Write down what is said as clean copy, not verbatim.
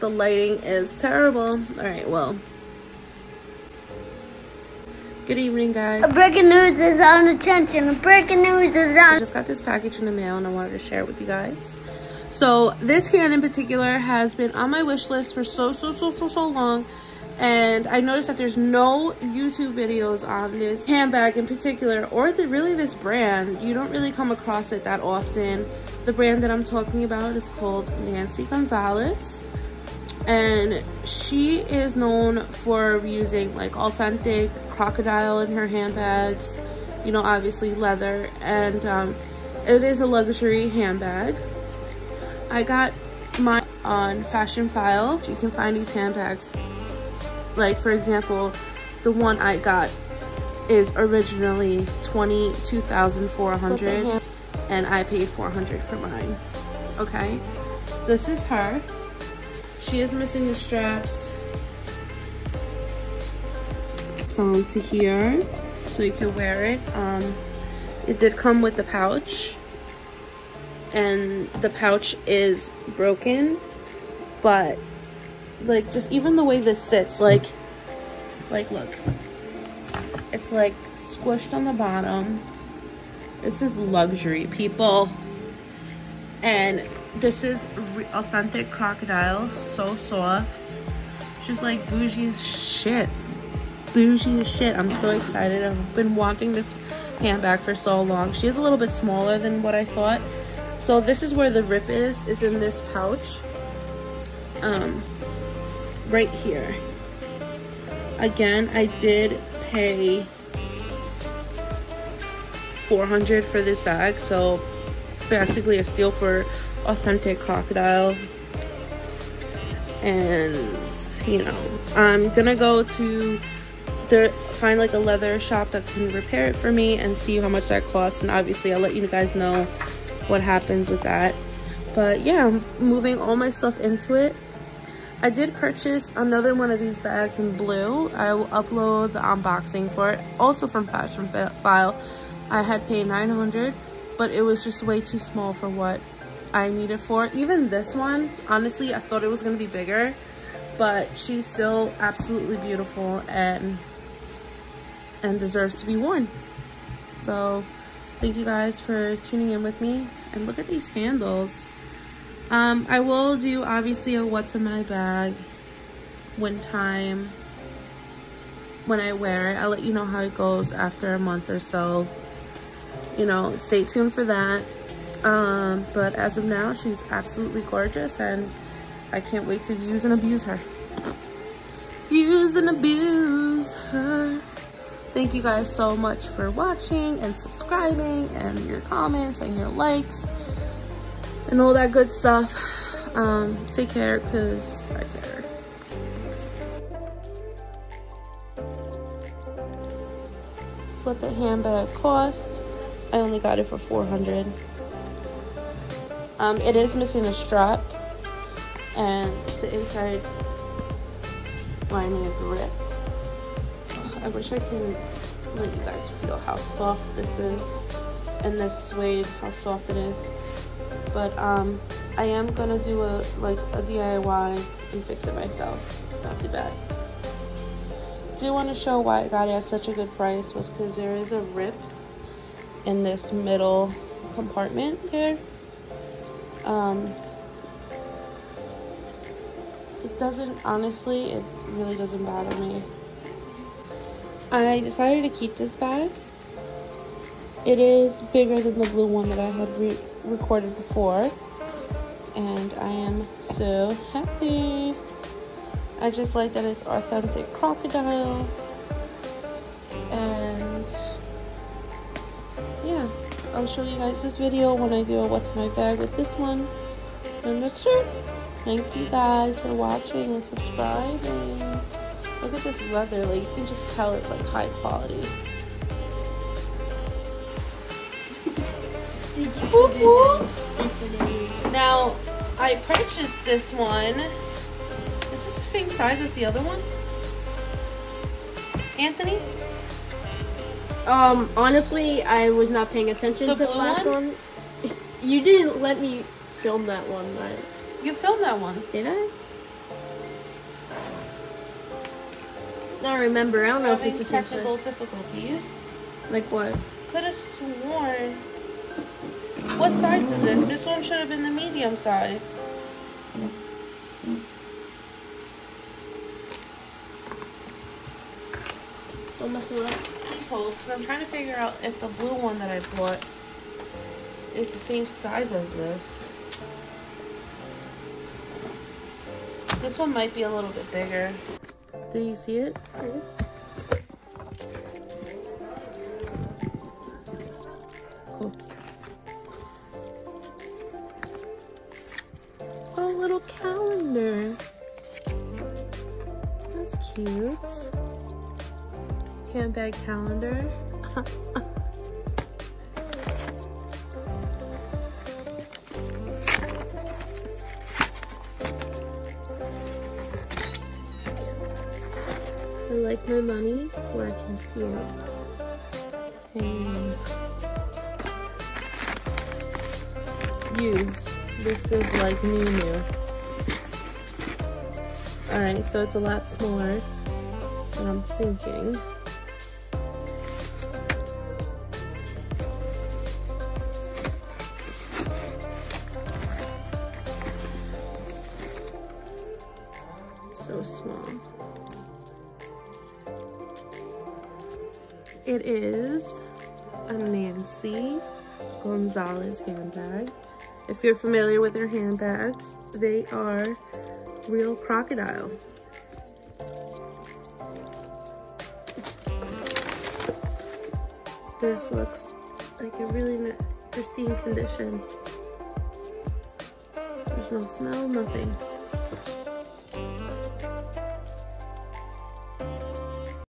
The lighting is terrible. All right, well. Good evening, guys. Breaking news is on attention. Breaking news is on. I just got this package in the mail and I wanted to share it with you guys. So this hand in particular has been on my wish list for so long. And I noticed that there's no YouTube videos on this handbag in particular, or really this brand. You don't really come across it that often. The brand that I'm talking about is called Nancy Gonzalez. And she is known for using like authentic crocodile in her handbags, you know, obviously leather. And it is a luxury handbag. I got mine on Fashionphile. You can find these handbags. Like, for example, the one I got is originally $22,400 and I paid $400 for mine. Okay, this is her. She is missing the straps on to here, so you can wear it. It did come with the pouch, and the pouch is broken, but like, just even the way this sits, like look, it's like squished on the bottom. This is luxury, people, and this is authentic crocodile, so soft, just like bougie as shit, bougie as shit. I'm so excited. I've been wanting this handbag for so long. She is a little bit smaller than what I thought, so this is where the rip is in this pouch, right here. Again, I did pay $400 for this bag, so basically a steal for authentic crocodile. And you know, I'm gonna go to find like a leather shop that can repair it for me and see how much that costs, and obviously I'll let you guys know what happens with that. But yeah, I'm moving all my stuff into it. I did purchase another one of these bags in blue. I will upload the unboxing for it, also from Fashionphile. I had paid $900, but it was just way too small for what I needed for. Even this one, honestly, I thought it was gonna be bigger, but she's still absolutely beautiful and deserves to be worn. So thank you guys for tuning in with me. And look at these handles. I will do obviously a what's in my bag when I wear it. I'll let you know how it goes after a month or so, you know, stay tuned for that. But as of now, she's absolutely gorgeous and I can't wait to use and abuse her. Use and abuse her. Thank you guys so much for watching and subscribing and your comments and your likes and all that good stuff. Take care, because I care. That's what the handbag cost. I only got it for $400. It is missing a strap, and the inside lining is ripped. I wish I could let you guys feel how soft this is, and this suede, how soft it is. But I am gonna do a DIY and fix it myself. It's not too bad. Do want to show why I got it at such a good price was because there is a rip in this middle compartment here. It doesn't, honestly, it really doesn't bother me. I decided to keep this bag. It is bigger than the blue one that I had recorded before, and I am so happy. I just like that it's authentic crocodile, and yeah, I'll show you guys this video when I do a what's in my bag with this one, and that's it. Thank you guys for watching and subscribing. Look at this leather, like, you can just tell it's like high quality. Now, I purchased this one. This is the same size as the other one, Anthony? Honestly, I was not paying attention to the last one. You didn't let me film that one, right? You filmed that one. Did I? Now remember, I don't know if it's a technical difficulties. Like what? Could have sworn. What size is this? This one should have been the medium size. Don't mess it up. Please hold, because I'm trying to figure out if the blue one that I bought is the same size as this. This one might be a little bit bigger. Do you see it? Yeah. Cool. A little calendar. That's cute. Handbag calendar. I like my money where I can see it. And use. This is like new. Alright, so it's a lot smaller than I'm thinking. So small. It is a Nancy Gonzalez handbag. If you're familiar with their handbags, they are real crocodile. This looks like a really pristine condition. There's no smell, nothing.